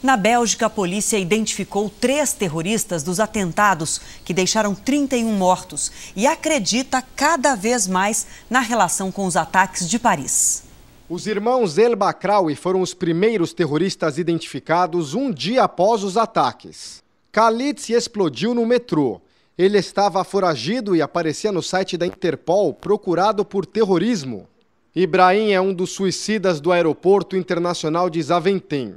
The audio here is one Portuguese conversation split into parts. Na Bélgica, a polícia identificou 3 terroristas dos atentados que deixaram 31 mortos e acredita cada vez mais na relação com os ataques de Paris. Os irmãos El Bakraoui foram os primeiros terroristas identificados um dia após os ataques. Khalid se explodiu no metrô. Ele estava foragido e aparecia no site da Interpol procurado por terrorismo. Ibrahim é um dos suicidas do aeroporto internacional de Zaventem.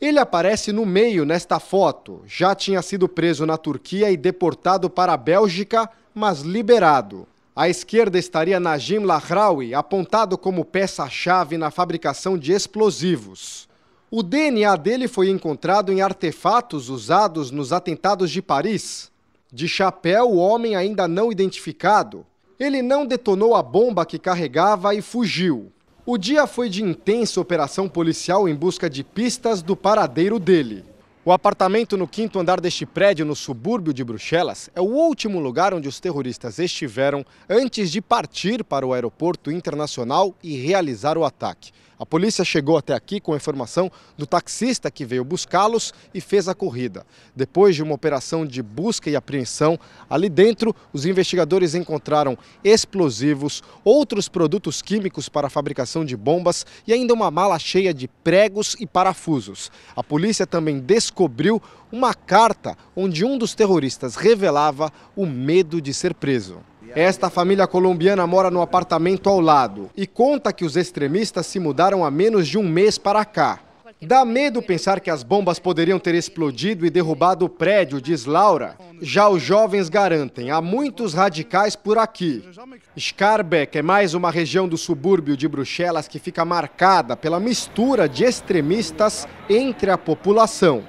Ele aparece no meio nesta foto. Já tinha sido preso na Turquia e deportado para a Bélgica, mas liberado. À esquerda estaria Najim Lahraoui, apontado como peça-chave na fabricação de explosivos. O DNA dele foi encontrado em artefatos usados nos atentados de Paris. De chapéu, o homem ainda não identificado. Ele não detonou a bomba que carregava e fugiu. O dia foi de intensa operação policial em busca de pistas do paradeiro dele. O apartamento no 5º andar deste prédio, no subúrbio de Bruxelas, é o último lugar onde os terroristas estiveram antes de partir para o aeroporto internacional e realizar o ataque. A polícia chegou até aqui com a informação do taxista que veio buscá-los e fez a corrida. Depois de uma operação de busca e apreensão, ali dentro, os investigadores encontraram explosivos, outros produtos químicos para a fabricação de bombas e ainda uma mala cheia de pregos e parafusos. A polícia também descobriu uma carta onde um dos terroristas revelava o medo de ser preso. Esta família colombiana mora no apartamento ao lado e conta que os extremistas se mudaram há menos de um mês para cá. Dá medo pensar que as bombas poderiam ter explodido e derrubado o prédio, diz Laura. Já os jovens garantem, há muitos radicais por aqui. Schaarbeek é mais uma região do subúrbio de Bruxelas que fica marcada pela mistura de extremistas entre a população.